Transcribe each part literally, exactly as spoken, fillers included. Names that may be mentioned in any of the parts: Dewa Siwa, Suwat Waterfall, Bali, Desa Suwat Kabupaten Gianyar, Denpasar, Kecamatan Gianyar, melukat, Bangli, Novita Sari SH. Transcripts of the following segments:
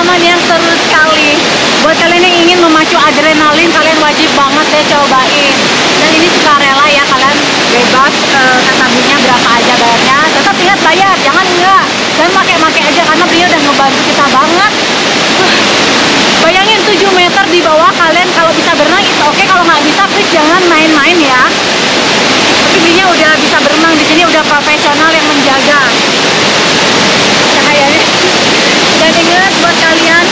pengalaman yang seru sekali. Buat kalian yang ingin memacu adrenalin, kalian wajib banget deh cobain. Dan ini sukarela ya, kalian bebas eh, kata bunyinya berapa aja bayarnya. Tetap ingat bayar, jangan enggak. Dan pakai-pakai aja karena beliau udah ngebantu kita banget. Uh, bayangin tujuh meter di bawah, kalian kalau bisa berenang itu oke, kalau nggak bisa please jangan main-main ya. Tapi beliau udah bisa berenang di sini, udah profesional yang menjaga. Cahayanya. Dan ingat buat kalian,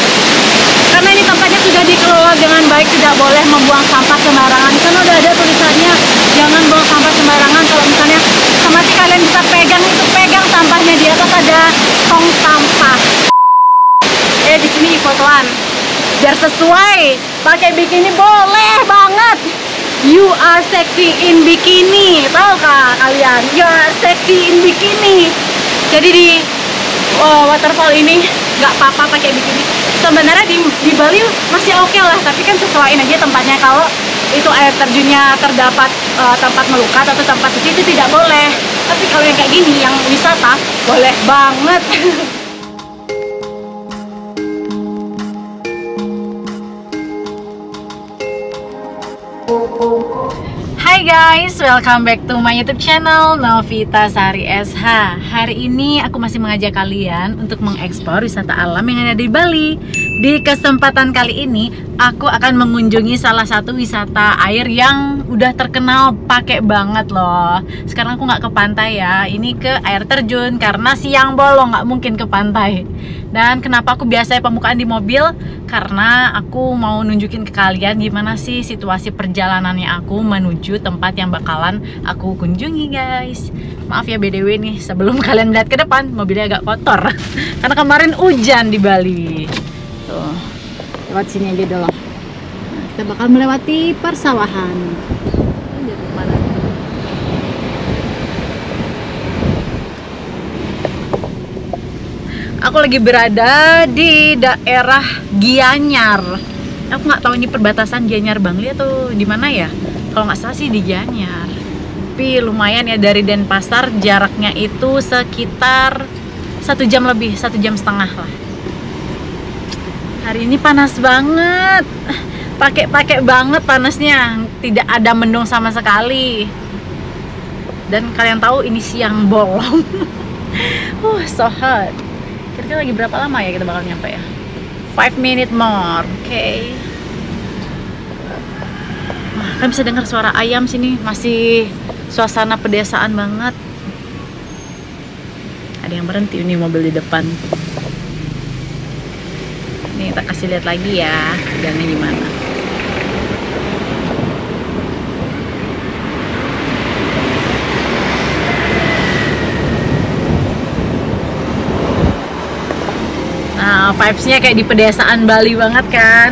karena ini tempatnya sudah dikelola dengan baik, tidak boleh membuang sampah sembarangan. Kan udah ada tulisannya, jangan buang sampah sembarangan. Kalau misalnya semati kalian bisa pegang, itu pegang sampahnya, di atas ada tong sampah. Eh di sini ikutlah, biar sesuai. Pakai bikini boleh banget. You are sexy in bikini, tahu kah kalian? You are sexy in bikini. Jadi di oh, waterfall ini nggak apa-apa pakai bikini. Sebenarnya di, di Bali masih oke okay lah, tapi kan sesuaiin aja tempatnya. Kalau itu air terjunnya terdapat uh, tempat melukat atau tempat suci itu tidak boleh. Tapi kalau yang kayak gini, yang wisata boleh banget. Hai guys, welcome back to my YouTube channel Novita Sari S H. Hari ini aku masih mengajak kalian untuk mengeksplor wisata alam yang ada di Bali. Di kesempatan kali ini, aku akan mengunjungi salah satu wisata air yang udah terkenal pakai banget loh. Sekarang aku nggak ke pantai ya, ini ke air terjun karena siang bolong nggak mungkin ke pantai. Dan kenapa aku biasanya pembukaan di mobil? Karena aku mau nunjukin ke kalian gimana sih situasi perjalanannya aku menuju tempat yang bakalan aku kunjungi guys. Maaf ya B D W nih, sebelum kalian lihat ke depan, mobilnya agak kotor karena kemarin hujan di Bali. Tuh, lewat sini aja dulu. Nah, kita bakal melewati persawahan. Aku lagi berada di daerah Gianyar. Aku nggak tahu ini perbatasan Gianyar Bangli atau di mana ya. Kalau nggak salah sih di Gianyar. Tapi lumayan ya, dari Denpasar jaraknya itu sekitar satu jam lebih, satu jam setengah lah. Hari ini panas banget, pakai-pakai banget panasnya, tidak ada mendung sama sekali. Dan kalian tahu ini siang bolong. uh, so hot. Kira-kira lagi berapa lama ya kita bakal nyampe ya? five minutes more, oke. Okay. Kalian bisa dengar suara ayam sini, masih suasana pedesaan banget. Ada yang berhenti ini mobil di depan. Nih, kita kasih lihat lagi ya, jalannya gimana. Nah, vibes-nya kayak di pedesaan Bali banget kan.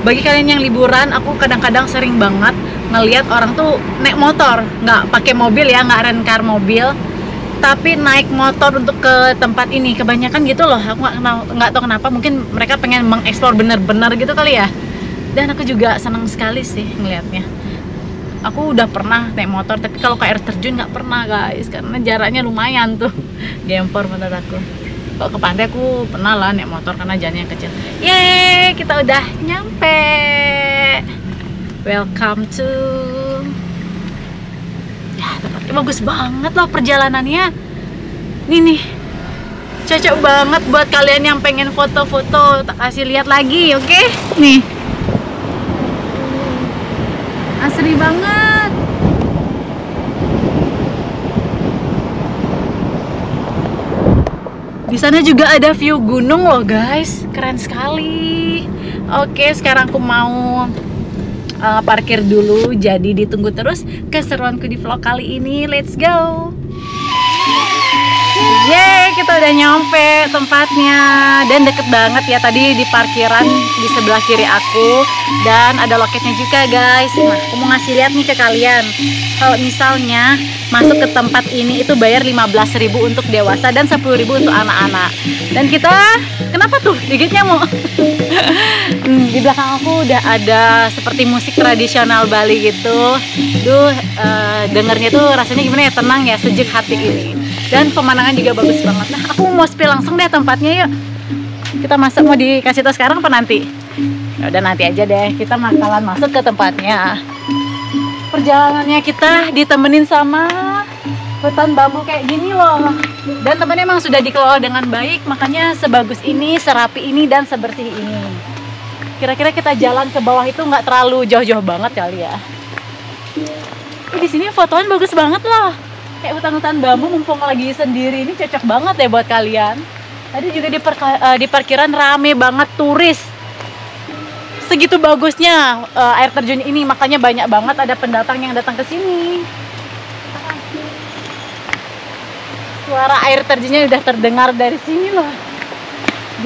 Bagi kalian yang liburan, aku kadang-kadang sering banget ngelihat orang tuh naik motor, nggak pakai mobil ya, nggak rencar mobil, tapi naik motor untuk ke tempat ini. Kebanyakan gitu loh, aku nggak tahu kenapa, mungkin mereka pengen mengeksplor bener-bener gitu kali ya. Dan aku juga senang sekali sih ngelihatnya. Aku udah pernah naik motor, tapi kalau ke air terjun nggak pernah guys, karena jaraknya lumayan tuh, gempor menurut aku. Kalau ke pantai aku pernah lah naik motor karena jalannya kecil. Yeay, kita udah nyampe. Welcome to ya, tempatnya bagus banget loh perjalanannya. Nih nih, cocok banget buat kalian yang pengen foto-foto. Tak kasih lihat lagi, oke? Okay? Nih, asri banget. Di sana juga ada view gunung loh guys, keren sekali. Oke, okay, sekarang aku mau Uh, parkir dulu, jadi ditunggu terus keseruanku di vlog kali ini. Let's go. Yeay, kita udah nyampe tempatnya dan deket banget ya, tadi di parkiran di sebelah kiri aku dan ada loketnya juga guys. Nah, aku mau ngasih lihat nih ke kalian, kalau misalnya masuk ke tempat ini itu bayar lima belas ribu untuk dewasa dan sepuluh ribu untuk anak-anak. Dan kita kenapa tuh digigit nyamuk? Di belakang aku udah ada seperti musik tradisional Bali gitu. Duh, uh, dengernya tuh rasanya gimana ya, tenang ya, sejuk hati ini. Dan pemandangan juga bagus banget. Nah, aku mau spill langsung deh tempatnya yuk. Kita masuk, mau dikasih tahu sekarang apa nanti? Ya udah, nanti aja deh. Kita bakalan masuk ke tempatnya. Perjalanannya kita ditemenin sama hutan bambu kayak gini loh. Dan temennya emang sudah dikelola dengan baik, makanya sebagus ini, serapi ini, dan sebersih ini. Kira-kira kita jalan ke bawah itu nggak terlalu jauh-jauh banget kali ya. Eh, di sini fotoan bagus banget loh. Kayak hutan-hutan bambu mumpung lagi sendiri, ini cocok banget ya buat kalian. Tadi juga di, uh, di parkiran rame banget turis. Segitu bagusnya uh, air terjun ini, makanya banyak banget ada pendatang yang datang ke sini. Suara air terjunnya udah terdengar dari sini loh.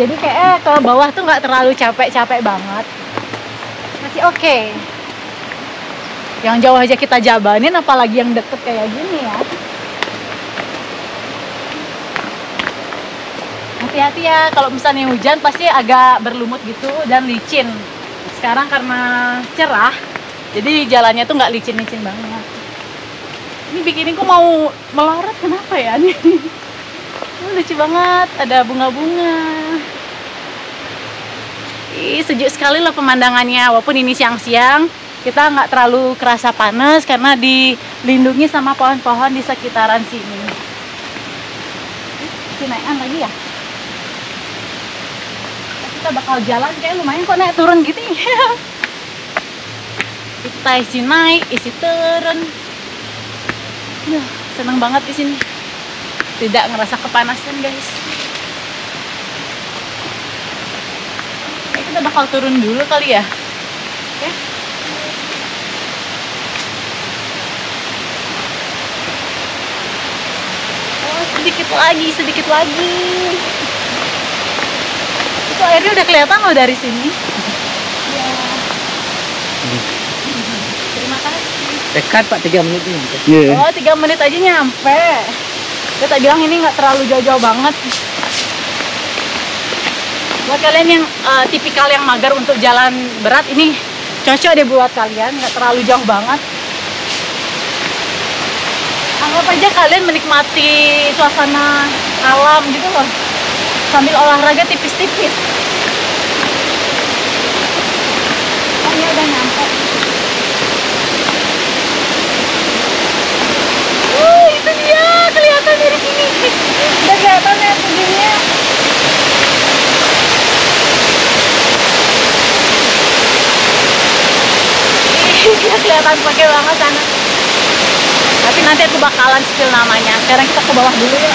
Jadi kayak ke bawah tuh nggak terlalu capek-capek banget. Masih oke. Okay. Yang jauh aja kita jabanin, apalagi yang deket kayak gini ya. Hati-hati ya, kalau misalnya hujan pasti agak berlumut gitu dan licin. Sekarang karena cerah, jadi jalannya tuh nggak licin-licin banget. Ini bikininku mau melorot, kenapa ya nih? Lucu banget, ada bunga-bunga. Ih, sejuk sekali loh pemandangannya, walaupun ini siang-siang. Kita nggak terlalu kerasa panas karena dilindungi sama pohon-pohon di sekitaran sini. Kenaikan lagi ya? Kita bakal jalan kayak lumayan kok, naik turun gitu. Kita isi naik, isi turun. Duh, seneng banget di sini. Tidak ngerasa kepanasan guys. Kayak kita bakal turun dulu kali ya. Oke. Sedikit lagi, sedikit lagi. Itu airnya udah kelihatan loh dari sini. Ya. Terima kasih. Dekat Pak, tiga menit ini. Yeah. Oh, tiga menit aja nyampe. Kita bilang ini nggak terlalu jauh-jauh banget. Buat kalian yang uh, tipikal yang mager untuk jalan berat, ini cocok deh buat kalian, nggak terlalu jauh banget. Anggap aja kalian menikmati suasana alam gitu loh, sambil olahraga tipis-tipis. Oh ya, udah nyampe. Uh, itu dia, kelihatan dari sini. Udah kelihatan ya tujuannya. Ih, kelihatan pakai banget sana. Tapi nanti aku bakalan spill namanya. Sekarang kita ke bawah dulu ya.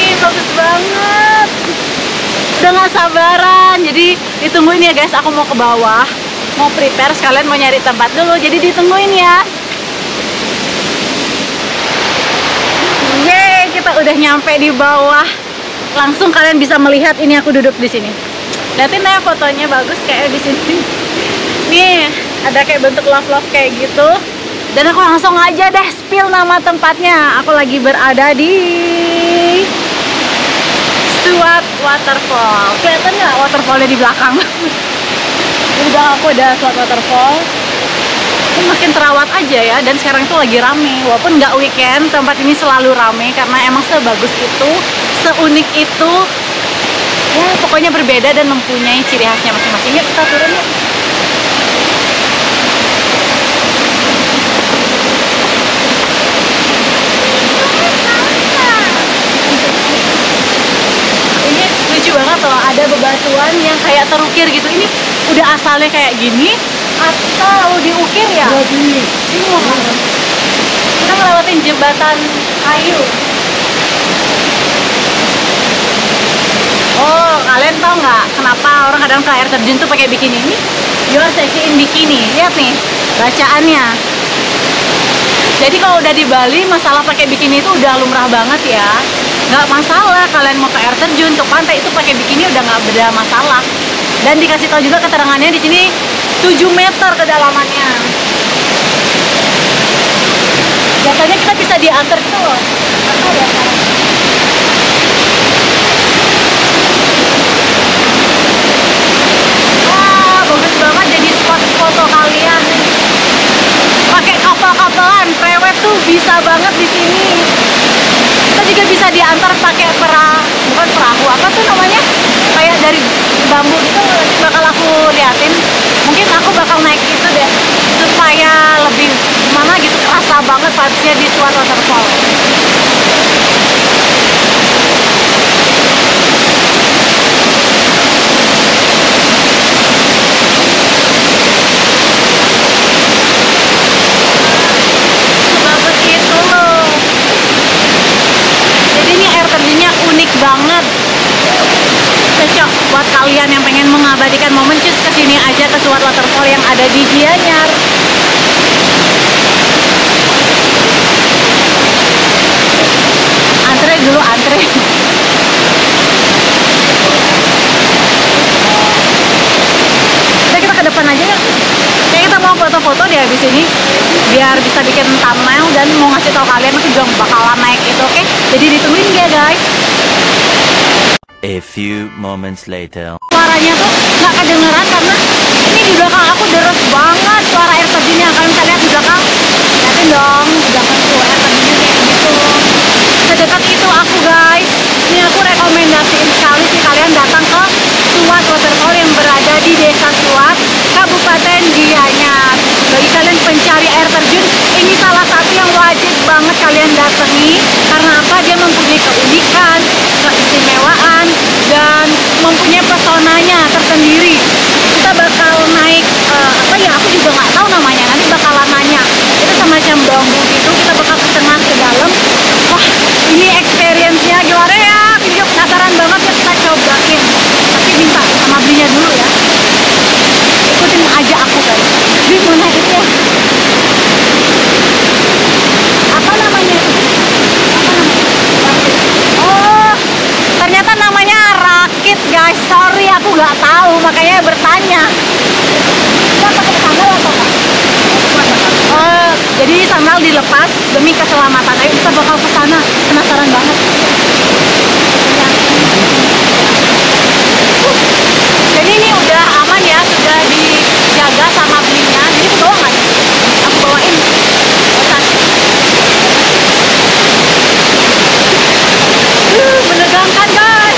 Ih, bagus banget. Udah gak sabaran. Jadi ditungguin ya guys, aku mau ke bawah. Mau prepare, sekalian mau nyari tempat dulu. Jadi ditungguin ya. Yeay, kita udah nyampe di bawah. Langsung kalian bisa melihat, ini aku duduk di sini. Liatin ya fotonya bagus kayak di sini. Nih. Ada kayak bentuk love-love kayak gitu. Dan aku langsung aja deh spill nama tempatnya. Aku lagi berada di Suwat Waterfall. Kelihatan nggak waterfallnya di belakang? Di belakang aku ada Suwat Waterfall. Ini makin terawat aja ya. Dan sekarang itu lagi rame. Walaupun nggak weekend, tempat ini selalu rame. Karena emang sebagus itu, seunik itu. Ya pokoknya berbeda dan mempunyai ciri khasnya masing-masing. Yuk kita turun yuk. Atau ada bebatuan yang kayak terukir gitu. Ini udah asalnya kayak gini atau diukir ya? Udah gini. Kita ngelewatin jembatan kayu. Oh, kalian tau nggak kenapa orang kadang ke air terjun tuh pakai bikini? Ini your sexy in bikini. Lihat nih bacaannya. Jadi kalau udah di Bali, masalah pakai bikini itu udah lumrah banget ya. Nggak masalah, kalian mau ke air terjun, ke pantai itu pakai bikini udah nggak ada masalah. Dan dikasih tahu juga keterangannya di sini tujuh meter kedalamannya. Biasanya kita bisa diantar gitu loh. Wah, bagus banget jadi spot foto kalian. Pakai kapal-kapalan, prewet tuh bisa banget di sini. Kita juga bisa diantar pakai perahu, bukan perahu, apa tuh namanya, kayak dari bambu gitu. Bakal aku liatin, mungkin aku bakal naik itu deh supaya lebih gimana gitu, kerasa banget vibesnya di Suwat Waterfall. Banget cocok buat kalian yang pengen mengabadikan momen, cus kesini aja ke Suwat Waterfall yang ada di Gianyar. Antre dulu, antre. Kita kita ke depan aja ya. Kayak kita mau foto-foto deh habis ini, biar bisa bikin thumbnail dan mau ngasih tau kalian aku juga bakalan naik itu, oke? Jadi ditungguin ya guys. A few moments later. Suaranya tuh nggak kedengeran karena ini di belakang aku deres banget suara air terjunnya. Kalian bisa lihat di belakang, lihatin dong di belakang tuh air terjunnya kayak gitu. Sedekat itu aku guys. Ini aku rekomendasiin sekali sih kalian datang ke Suwat Waterfall yang berada di Desa Suwat, Kabupaten Gianyar. Bagi kalian pencari air terjun, ini salah satu yang wajib banget kalian datangi. Karena apa? Dia mempunyai keunikan, keistimewaan, dan mempunyai pesonanya tersendiri. Kita bakal naik uh, apa ya? Aku juga nggak tahu namanya. Nanti bakalan nanya. Itu semacam bambu gitu. Kita bakal ke tengah ke dalam. Wah, ini experience-nya gimana ya? Video penasaran banget ya, kita cobain. Tapi minta sama belinya dulu ya. Ikutin aja aku guys. Gimana gitu ya? Apa namanya? Apa namanya? Oh, ternyata namanya rakit guys. Sorry aku nggak tahu, makanya bertanya. Kita pakai sandal atau apa? Oh, jadi sandal dilepas demi keselamatan. Ayo kita bakal ke sana. Penasaran banget. Jadi ini udah aman ya, sudah dijaga sama belinya. Jadi aku bawa nggak? Aku bawain. Bosan. Uh, menegangkan guys.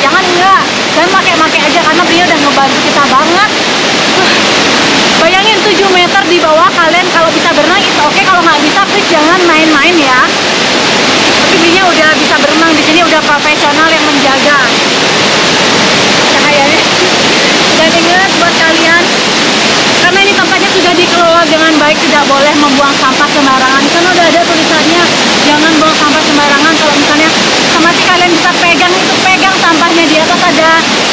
Jangan enggak, dan pakai-pakai aja karena beliau udah ngebantu kita banget. nggak bisa, please jangan main-main ya. Petinjunya udah bisa berenang di sini, udah profesional yang menjaga cahayanya. Dan ingat buat kalian, karena ini tempatnya sudah dikelola dengan baik, tidak boleh membuang sampah sembarangan. Karena udah ada tulisannya, jangan buang sampah sembarangan. Kalau misalnya sama si kalian bisa pegang, itu pegang sampahnya, di atas ada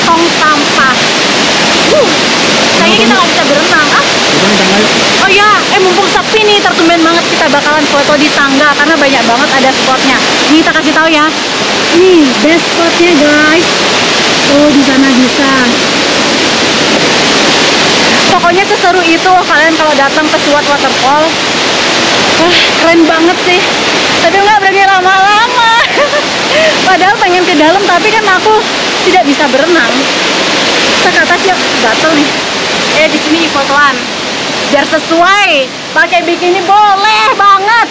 tong sampah. Uh, kayaknya kita nggak bisa berenang, ah? Oh ya, eh mumpung sepi nih, tertumben banget kita bakalan foto di tangga karena banyak banget ada spotnya. Ini kita kasih tahu ya, nih best spotnya guys. Oh di sana bisa. Pokoknya seseru itu kalian kalau datang ke Suwat Waterfall. Wah, keren banget sih. Tapi nggak berani lama-lama. Padahal pengen ke dalam, tapi kan aku tidak bisa berenang. Kita ke atas yuk, gatel nih. Eh di sini fotoan. Biar sesuai, pakai bikini boleh banget.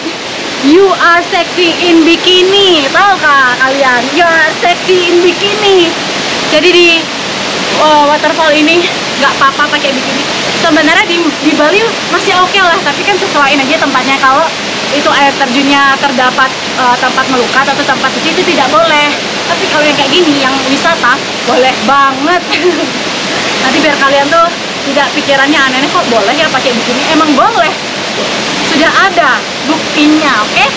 You are sexy in bikini, tahu kah kalian? You are sexy in bikini. Jadi di oh, waterfall ini nggak apa-apa pakai bikini. Sebenarnya di, di Bali masih oke okay lah, tapi kan sesuaiin aja tempatnya. Kalau itu air terjunnya terdapat uh, tempat melukat atau tempat suci itu tidak boleh. Tapi kalau yang kayak gini, yang wisata boleh banget. Nanti biar kalian tuh tidak pikirannya aneh-aneh, kok boleh ya pakai bikini? Emang boleh, sudah ada buktinya, oke? Okay?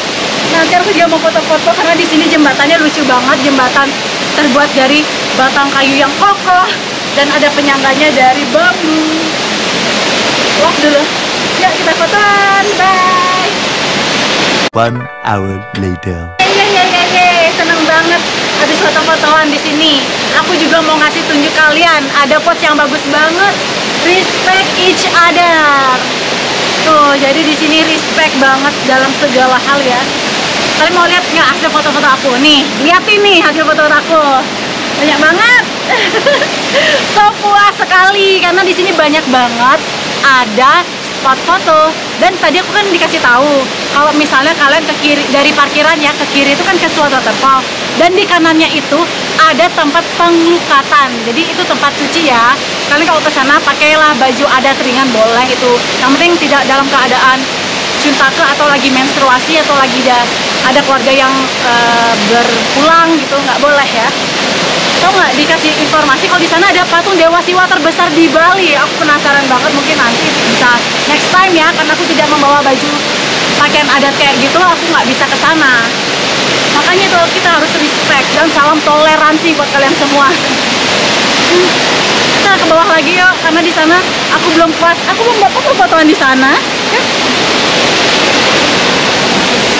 Nanti aku juga mau foto-foto karena di sini jembatannya lucu banget, jembatan terbuat dari batang kayu yang kokoh dan ada penyangganya dari bambu. Walk dulu, ya kita fotoan, bye. One hour later. Yeay, seneng banget habis foto-fotoan di sini. Aku juga mau ngasih tunjuk kalian ada pose yang bagus banget. Respect each other. Tuh, jadi di sini respect banget dalam segala hal ya. Kalian mau lihat nggak hasil foto-foto aku nih? Lihatin nih hasil foto-foto aku. Banyak banget. So puas sekali karena di sini banyak banget ada spot foto. Dan tadi aku kan dikasih tahu kalau misalnya kalian ke kiri dari parkiran ya, ke kiri itu kan ke Suwat Waterfall dan di kanannya itu ada tempat penglukatan. Jadi itu tempat suci ya. Kalian kalau ke sana pakailah baju adat ringan boleh itu. Yang penting tidak dalam keadaan cuntake atau lagi menstruasi atau lagi ada, ada keluarga yang e, berpulang gitu, nggak boleh ya. Tau nggak dikasih informasi kalau di sana ada patung Dewa Siwa terbesar di Bali. Aku penasaran banget, mungkin nanti bisa next time ya, karena aku tidak membawa baju pakaian adat kayak gitu, aku nggak bisa ke sana. Makanya itu kita harus respect dan salam toleransi buat kalian semua. Kita ke bawah lagi yuk, karena di sana aku belum puas. Aku belum dapat fotoan di sana.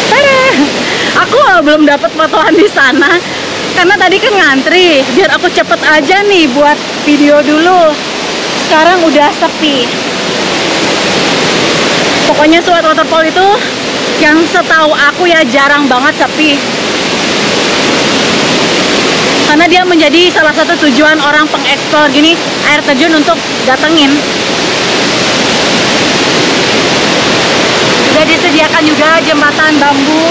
Tada! Aku belum dapat fotoan di sana. Karena tadi kan ngantri, biar aku cepet aja nih buat video dulu. Sekarang udah sepi. Pokoknya Suwat Waterfall itu yang setahu aku ya jarang banget sepi. Karena dia menjadi salah satu tujuan orang pengeksplor gini air terjun untuk datengin. Udah disediakan juga jembatan bambu.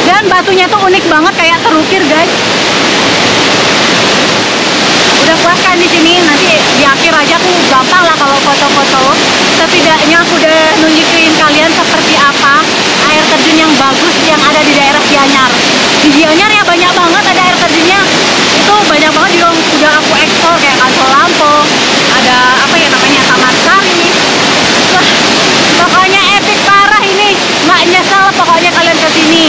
Dan batunya tuh unik banget kayak terukir guys. Udah puas kan di sini, nanti di akhir aja aku gampang lah kalau foto-foto. Setidaknya aku udah nunjukin kalian seperti apa air terjun yang bagus yang ada di daerah Gianyar. Di Gianyar ya banyak banget ada air terjunnya. Itu banyak banget juga udah aku ekspor kayak Kancol Lampung, ada apa ya namanya Taman Sari. Wah, pokoknya epic parah ini. Nggak nyesel pokoknya kalian kesini.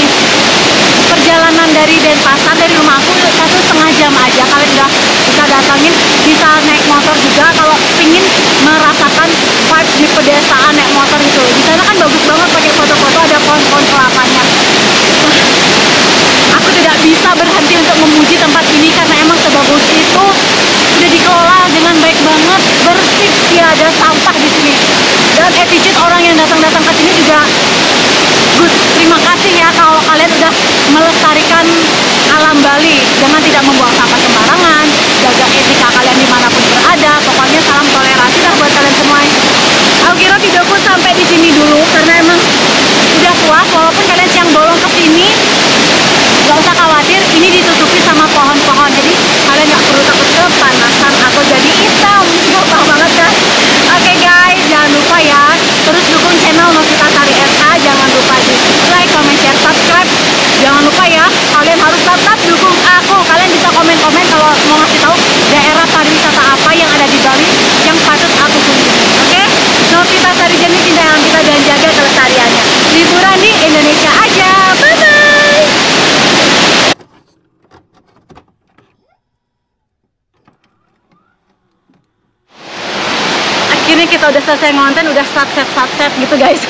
Perjalanan dari Denpasar dari rumah aku satu setengah jam aja. Kalian udah bisa datangin, bisa naik motor juga kalau pingin merasakan vibe di pedesaan naik motor itu. Di sana kan bagus banget pakai foto-foto, ada pohon-pohon kelapanya. Aku tidak bisa berhenti untuk memuji tempat ini karena emang sebagus itu, sudah dikelola dengan baik banget, bersih, tiada sampah di sini. Dan attitude orang yang datang-datang ke sini juga good. Terima kasih ya kalau kalian udah melestarikan alam Bali dengan tidak membuang sampah sembarangan, jaga etika kalian dimanapun berada. Pokoknya salam toleransi lah buat kalian semua. Aku kira videoku sampai di sini dulu karena emang udah puas. Walaupun kalian siang bolong ke sini, nggak usah khawatir, ini ditutupi sama pohon-pohon, jadi kalian nggak perlu takut kepanasan atau jadi hitam. Wah banget kan? Oke guys, jangan lupa ya terus dukung channel Novita Sari S H, jangan lupa ini kita udah selesai ngonten, udah sunset sunset gitu guys.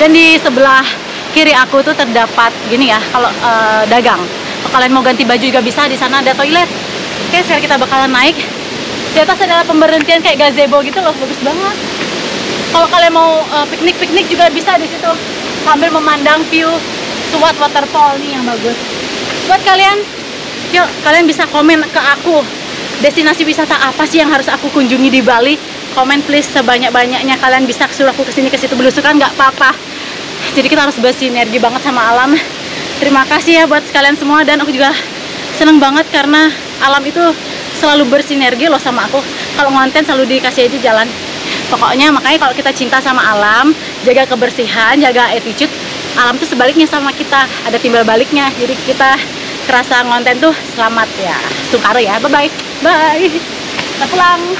Dan di sebelah kiri aku tuh terdapat gini ya, kalau uh, dagang. Kalian mau ganti baju juga bisa, di sana ada toilet. Oke, sekarang kita bakalan naik. Di atas adalah pemberhentian kayak gazebo gitu loh, bagus banget. Kalau kalian mau piknik-piknik uh, piknik juga bisa di situ sambil memandang view Suwat Waterfall nih yang bagus. Buat kalian, yuk kalian bisa komen ke aku destinasi wisata apa sih yang harus aku kunjungi di Bali? Komen please sebanyak-banyaknya, kalian bisa suruh aku kesini ke situ belusukan nggak apa-apa. Jadi kita harus bersinergi banget sama alam. Terima kasih ya buat kalian semua, dan aku juga seneng banget karena alam itu selalu bersinergi loh sama aku. Kalau ngonten selalu dikasih aja jalan. Pokoknya makanya kalau kita cinta sama alam, jaga kebersihan, jaga attitude, alam tuh sebaliknya sama kita, ada timbal baliknya. Jadi kita kerasa ngonten tuh selamat ya, sukaro ya, bye bye, bye, kita pulang.